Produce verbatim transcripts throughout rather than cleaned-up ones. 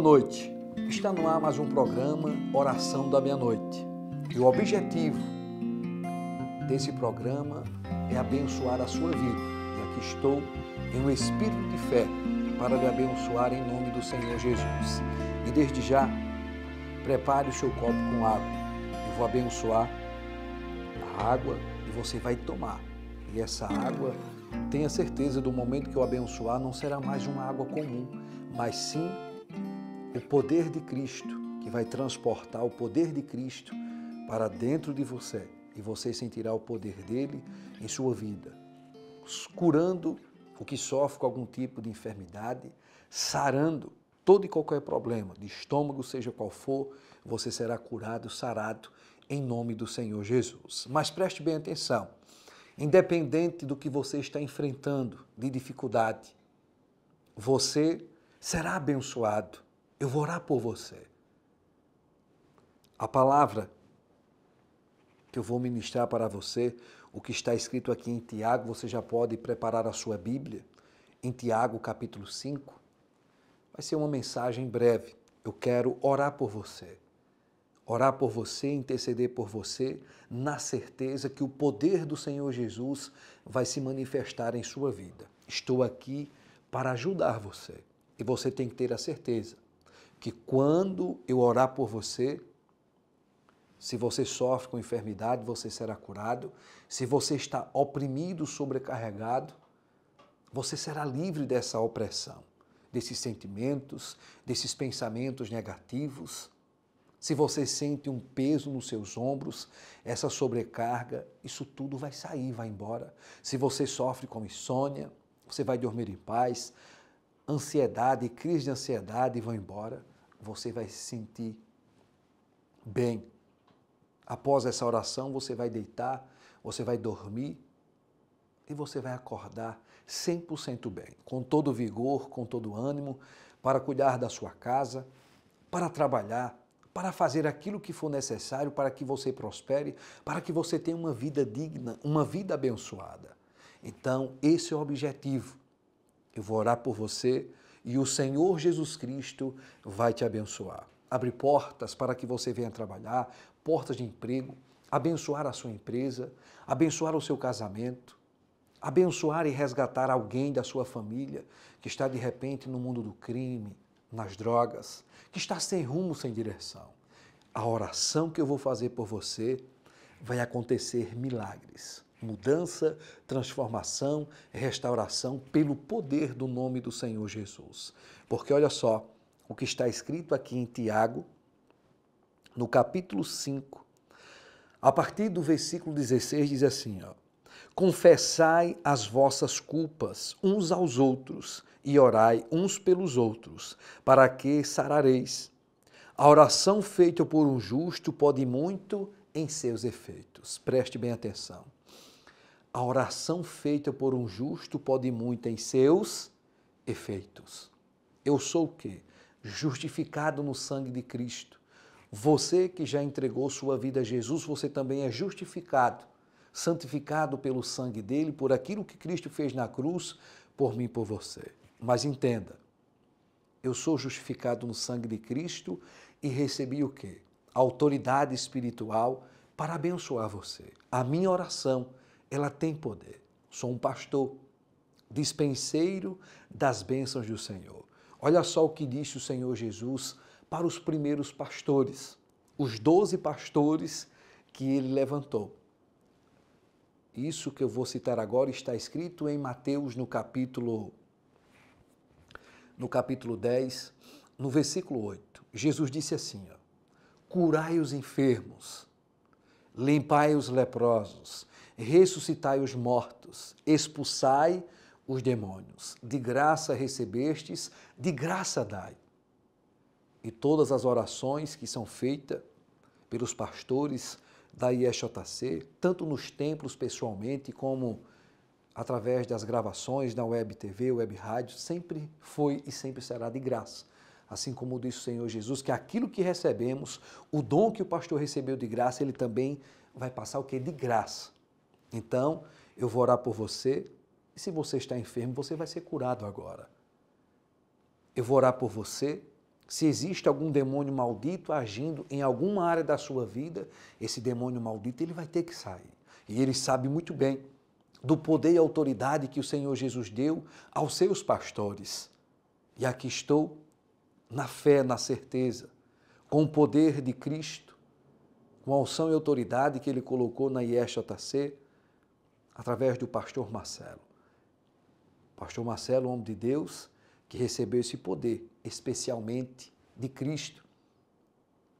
Boa noite. Está no ar mais um programa Oração da Meia-Noite. E o objetivo desse programa é abençoar a sua vida. E aqui estou em um espírito de fé para lhe abençoar em nome do Senhor Jesus. E desde já, prepare o seu copo com água. Eu vou abençoar a água e você vai tomar. E essa água, tenha certeza do momento que eu abençoar, não será mais uma água comum, mas sim o poder de Cristo, que vai transportar o poder de Cristo para dentro de você. E você sentirá o poder dele em sua vida, curando o que sofre com algum tipo de enfermidade, sarando todo e qualquer problema, de estômago, seja qual for, você será curado, sarado, em nome do Senhor Jesus. Mas preste bem atenção, independente do que você está enfrentando de dificuldade, você será abençoado. Eu vou orar por você. A palavra que eu vou ministrar para você, o que está escrito aqui em Tiago, você já pode preparar a sua Bíblia, em Tiago capítulo cinco. Vai ser uma mensagem breve. Eu quero orar por você. Orar por você, interceder por você, na certeza que o poder do Senhor Jesus vai se manifestar em sua vida. Estou aqui para ajudar você. E você tem que ter a certeza que quando eu orar por você, se você sofre com enfermidade, você será curado. Se você está oprimido, sobrecarregado, você será livre dessa opressão, desses sentimentos, desses pensamentos negativos. Se você sente um peso nos seus ombros, essa sobrecarga, isso tudo vai sair, vai embora. Se você sofre com insônia, você vai dormir em paz. Ansiedade, crise de ansiedade vão embora. Você vai se sentir bem. Após essa oração, você vai deitar, você vai dormir e você vai acordar cem por cento bem, com todo vigor, com todo ânimo, para cuidar da sua casa, para trabalhar, para fazer aquilo que for necessário para que você prospere, para que você tenha uma vida digna, uma vida abençoada. Então, esse é o objetivo. Eu vou orar por você e o Senhor Jesus Cristo vai te abençoar. Abre portas para que você venha trabalhar, portas de emprego, abençoar a sua empresa, abençoar o seu casamento, abençoar e resgatar alguém da sua família que está de repente no mundo do crime, nas drogas, que está sem rumo, sem direção. A oração que eu vou fazer por você vai acontecer milagres, mudança, transformação, restauração pelo poder do nome do Senhor Jesus. Porque olha só, o que está escrito aqui em Tiago, no capítulo cinco, a partir do versículo dezesseis, diz assim, ó: confessai as vossas culpas uns aos outros e orai uns pelos outros, para que sarareis. A oração feita por um justo pode muito em seus efeitos. Preste bem atenção. A oração feita por um justo pode muito em seus efeitos. Eu sou o quê? Justificado no sangue de Cristo. Você que já entregou sua vida a Jesus, você também é justificado, santificado pelo sangue dele, por aquilo que Cristo fez na cruz, por mim e por você. Mas entenda, eu sou justificado no sangue de Cristo e recebi o quê? A autoridade espiritual para abençoar você. A minha oração, ela tem poder. Sou um pastor, dispenseiro das bênçãos do Senhor. Olha só o que disse o Senhor Jesus para os primeiros pastores, os doze pastores que ele levantou. Isso que eu vou citar agora está escrito em Mateus, no capítulo, no capítulo dez, no versículo oito. Jesus disse assim, ó: curai os enfermos, limpai os leprosos, ressuscitai os mortos, expulsai os demônios. De graça recebestes, de graça dai. E todas as orações que são feitas pelos pastores da I S J C, tanto nos templos pessoalmente, como através das gravações na Web T V, Web Rádio, sempre foi e sempre será de graça. Assim como disse o Senhor Jesus, que aquilo que recebemos, o dom que o pastor recebeu de graça, ele também vai passar o quê? De graça. Então, eu vou orar por você, e se você está enfermo, você vai ser curado agora. Eu vou orar por você, Se existe algum demônio maldito agindo em alguma área da sua vida, esse demônio maldito ele vai ter que sair. E ele sabe muito bem do poder e autoridade que o Senhor Jesus deu aos seus pastores. E aqui estou na fé, na certeza, com o poder de Cristo, com a unção e autoridade que ele colocou na I S J C, através do pastor Marcelo. Pastor Marcelo, homem de Deus, que recebeu esse poder, especialmente de Cristo.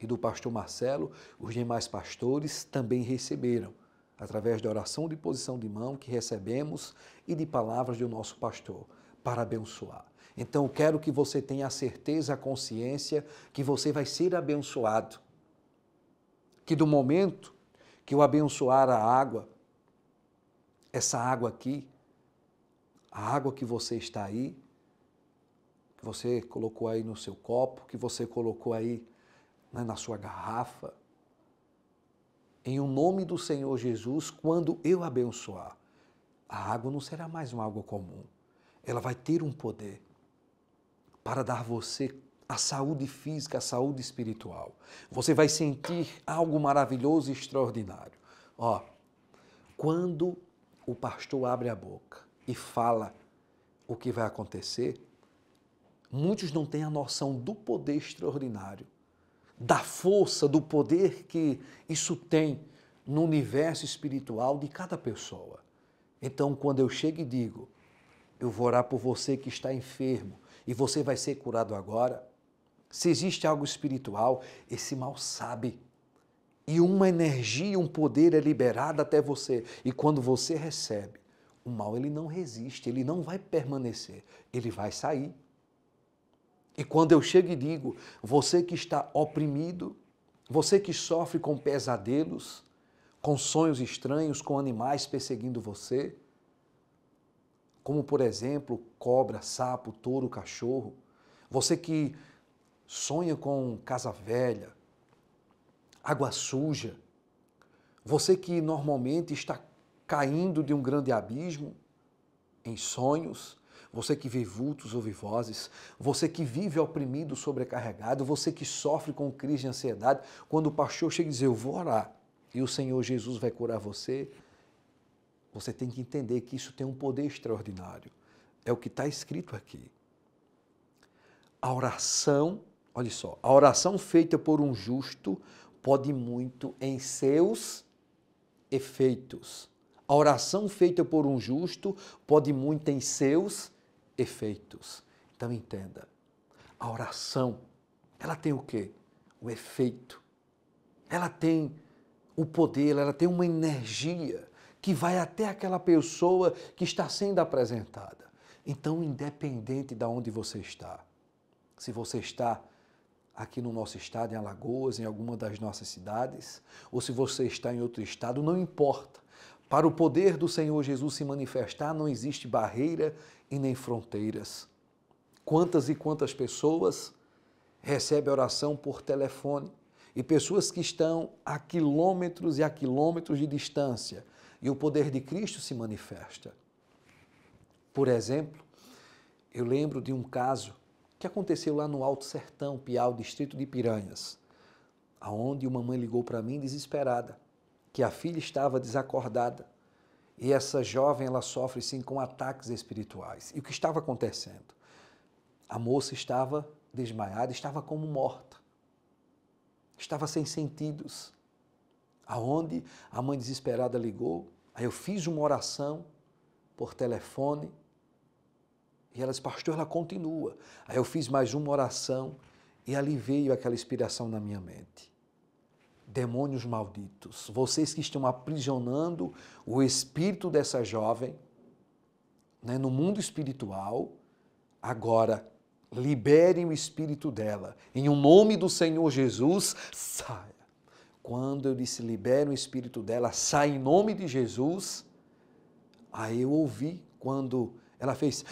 E do pastor Marcelo, os demais pastores também receberam, através da oração de posição de mão que recebemos e de palavras do nosso pastor, para abençoar. Então, eu quero que você tenha a certeza, a consciência, que você vai ser abençoado. Que do momento que eu abençoar a água, essa água aqui, a água que você está aí, que você colocou aí no seu copo, que você colocou aí, né, na sua garrafa. Em o nome do Senhor Jesus, quando eu abençoar, a água não será mais uma água comum. Ela vai ter um poder para dar você a saúde física, a saúde espiritual. Você vai sentir algo maravilhoso e extraordinário. Ó, quando o pastor abre a boca e fala o que vai acontecer, muitos não têm a noção do poder extraordinário, da força, do poder que isso tem no universo espiritual de cada pessoa. Então, quando eu chego e digo, eu vou orar por você que está enfermo e você vai ser curado agora, se existe algo espiritual, esse mal sabe. E uma energia, um poder é liberado até você. E quando você recebe, o mal ele não resiste, ele não vai permanecer, ele vai sair. E quando eu chego e digo, você que está oprimido, você que sofre com pesadelos, com sonhos estranhos, com animais perseguindo você, como, por exemplo, cobra, sapo, touro, cachorro, você que sonha com casa velha, água suja, você que normalmente está caindo de um grande abismo em sonhos, você que vê vultos ou vê vozes, você que vive oprimido, sobrecarregado, você que sofre com crise de ansiedade, quando o pastor chega e diz, eu vou orar e o Senhor Jesus vai curar você, você tem que entender que isso tem um poder extraordinário. É o que está escrito aqui. A oração, olha só, a oração feita por um justo pode muito em seus efeitos. A oração feita por um justo pode muito em seus efeitos. Então entenda, a oração, ela tem o quê? O efeito. Ela tem o poder, ela tem uma energia que vai até aquela pessoa que está sendo apresentada. Então, independente de onde você está, se você está aqui no nosso estado, em Alagoas, em alguma das nossas cidades, ou se você está em outro estado, não importa. Para o poder do Senhor Jesus se manifestar, não existe barreira e nem fronteiras. Quantas e quantas pessoas recebem oração por telefone e pessoas que estão a quilômetros e a quilômetros de distância e o poder de Cristo se manifesta. Por exemplo, eu lembro de um caso que aconteceu lá no Alto Sertão, Piauí, distrito de Piranhas, aonde uma mãe ligou para mim desesperada, que a filha estava desacordada e essa jovem ela sofre sim com ataques espirituais. E o que estava acontecendo? A moça estava desmaiada, estava como morta, estava sem sentidos. Aonde a mãe desesperada ligou, aí eu fiz uma oração por telefone e ela disse, pastor, ela continua. Aí eu fiz mais uma oração e ali veio aquela inspiração na minha mente. Demônios malditos, vocês que estão aprisionando o espírito dessa jovem, né, no mundo espiritual, agora liberem o espírito dela. Em o nome do Senhor Jesus, saia. Quando eu disse liberem o espírito dela, sai em nome de Jesus, aí eu ouvi quando ela fez,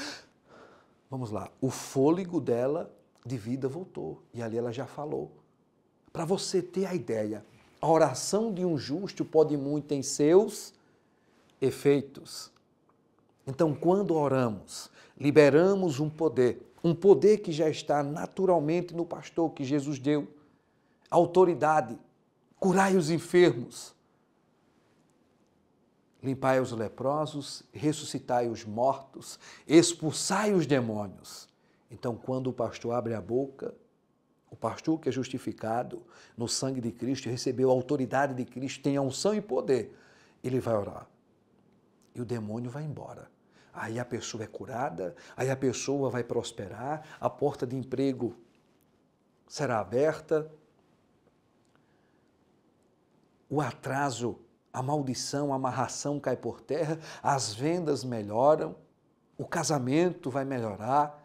vamos lá, o fôlego dela de vida voltou. E ali ela já falou. Para você ter a ideia, a oração de um justo pode muito em seus efeitos. Então, quando oramos, liberamos um poder um poder que já está naturalmente no pastor que Jesus deu, autoridade, curai os enfermos, limpai os leprosos, ressuscitai os mortos, expulsai os demônios. Então, quando o pastor abre a boca, o pastor que é justificado no sangue de Cristo, recebeu a autoridade de Cristo, tem a unção e poder, ele vai orar. E o demônio vai embora. Aí a pessoa é curada, aí a pessoa vai prosperar, a porta de emprego será aberta. O atraso, a maldição, a amarração cai por terra, as vendas melhoram, o casamento vai melhorar.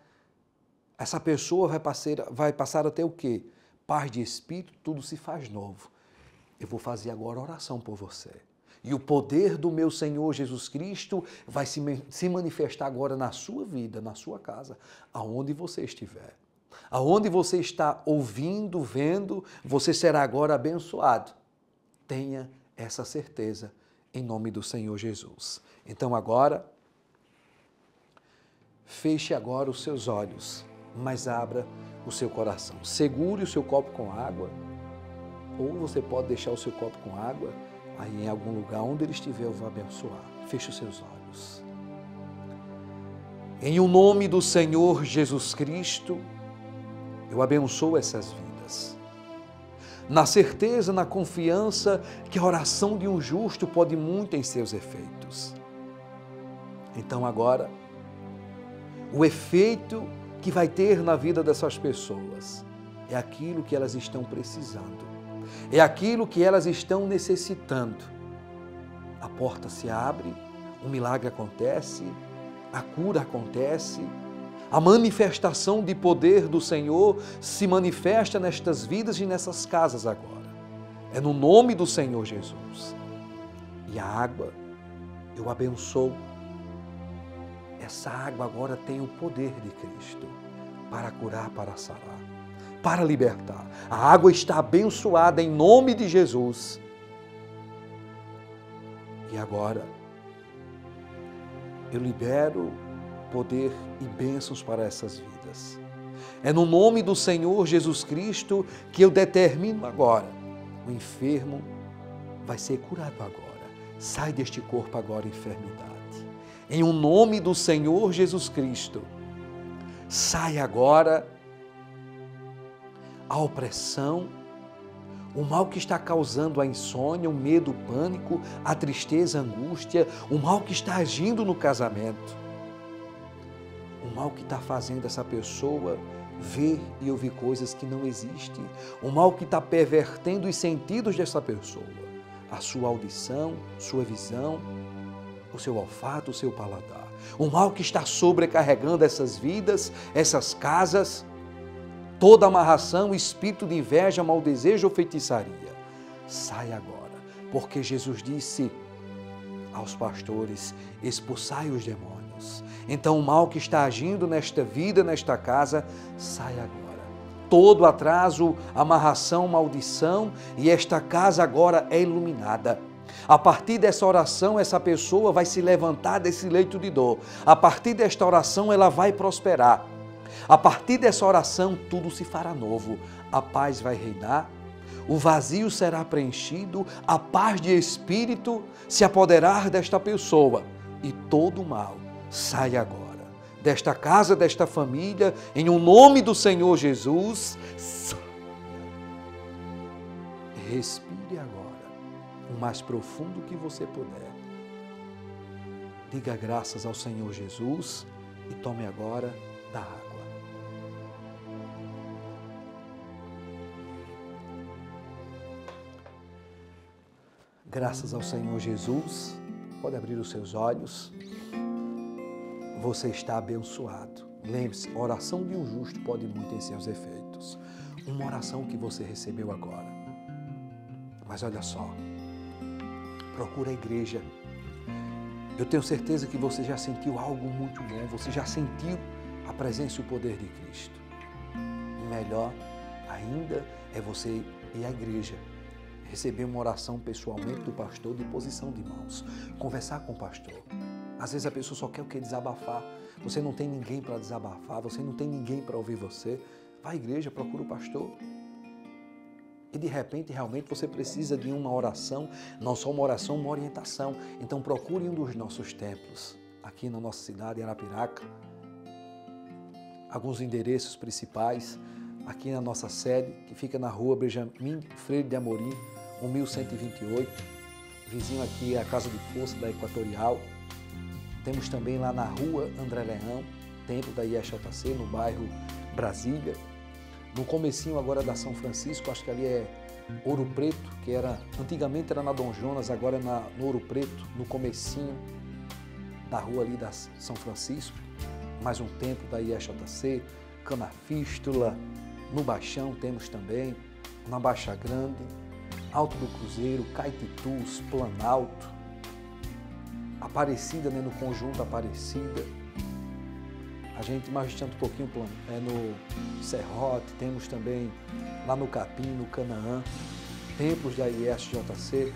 Essa pessoa vai passar, vai passar a ter o quê? Paz de espírito, tudo se faz novo. Eu vou fazer agora oração por você. E o poder do meu Senhor Jesus Cristo vai se, se manifestar agora na sua vida, na sua casa, aonde você estiver. Aonde você está ouvindo, vendo, você será agora abençoado. Tenha essa certeza, em nome do Senhor Jesus. Então agora, feche agora os seus olhos, mas abra o seu coração. Segure o seu copo com água, ou você pode deixar o seu copo com água, aí em algum lugar, onde ele estiver, eu vou abençoar. Feche os seus olhos. Em o nome do Senhor Jesus Cristo, eu abençoo essas vidas. Na certeza, na confiança que a oração de um justo pode muito em seus efeitos. Então agora, o efeito que vai ter na vida dessas pessoas é aquilo que elas estão precisando. É aquilo que elas estão necessitando. A porta se abre, o milagre acontece, a cura acontece, a manifestação de poder do Senhor se manifesta nestas vidas e nessas casas agora. É no nome do Senhor Jesus. E a água, eu abençoo. Essa água agora tem o poder de Cristo para curar, para sarar, para libertar. A água está abençoada em nome de Jesus. E agora, eu libero poder e bênçãos para essas vidas. É no nome do Senhor Jesus Cristo que eu determino agora. O enfermo vai ser curado agora. Sai deste corpo agora, enfermidade. Em o nome do Senhor Jesus Cristo, sai agora a opressão, o mal que está causando a insônia, o medo, o pânico, a tristeza, a angústia, o mal que está agindo no casamento, o mal que está fazendo essa pessoa ver e ouvir coisas que não existem, o mal que está pervertendo os sentidos dessa pessoa, a sua audição, sua visão, o seu olfato, o seu paladar, o mal que está sobrecarregando essas vidas, essas casas, toda amarração, espírito de inveja, mau desejo ou feitiçaria, sai agora, porque Jesus disse aos pastores, expulsai os demônios. Então o mal que está agindo nesta vida, nesta casa, sai agora. Todo atraso, amarração, maldição, e esta casa agora é iluminada. A partir dessa oração, essa pessoa vai se levantar desse leito de dor. A partir desta oração, ela vai prosperar. A partir dessa oração, tudo se fará novo. A paz vai reinar, o vazio será preenchido, a paz de espírito se apoderar desta pessoa. E todo o mal sai agora. Desta casa, desta família, em o nome do Senhor Jesus, respire agora, o mais profundo que você puder. Diga graças ao Senhor Jesus e tome agora da água. Graças ao Senhor Jesus, pode abrir os seus olhos, você está abençoado. Lembre-se, a oração de um justo pode muito em seus efeitos. Uma oração que você recebeu agora. Mas olha só, procura a igreja. Eu tenho certeza que você já sentiu algo muito bom, você já sentiu a presença e o poder de Cristo. Melhor ainda é você ir à igreja, receber uma oração pessoalmente do pastor de posição de mãos, conversar com o pastor, Às vezes a pessoa só quer o que? Desabafar. Você não tem ninguém para desabafar, você não tem ninguém para ouvir você. Vai à igreja, procura o pastor. E de repente, realmente, você precisa de uma oração, não só uma oração, uma orientação. Então procure um dos nossos templos, aqui na nossa cidade, em Arapiraca. Alguns endereços principais, aqui na nossa sede, que fica na rua Benjamin Freire de Amorim, onze vinte e oito. Vizinho aqui é a Casa de Força da Equatorial. Temos também lá na rua André Leão, templo da I S J C, no bairro Brasília. No comecinho agora da São Francisco, acho que ali é Ouro Preto, que era antigamente era na Dom Jonas, agora é na, no Ouro Preto, no comecinho da rua ali da São Francisco. Mais um templo da I S J C, Canafístula, no Baixão temos também, na Baixa Grande, Alto do Cruzeiro, Caetitus, Planalto, Aparecida, né, no conjunto Aparecida. A gente mais um pouquinho é no Serrote, temos também lá no Capim, no Canaã, templos da I S J C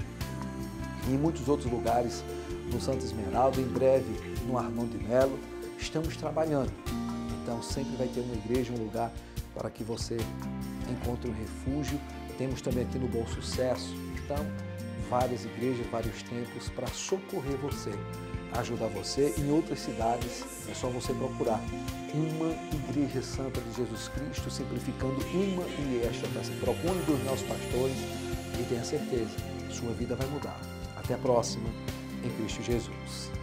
e em muitos outros lugares, no Santo Esmeralda, em breve no Arnão de Melo. Estamos trabalhando, então sempre vai ter uma igreja, um lugar para que você encontre um refúgio. Temos também aqui no Bom Sucesso, então várias igrejas, vários templos para socorrer você, ajudar você. Em outras cidades é só você procurar uma Igreja Santa de Jesus Cristo, simplificando, uma e esta, tá? Se procure dos nossos pastores e tenha certeza, sua vida vai mudar. Até a próxima, em Cristo Jesus.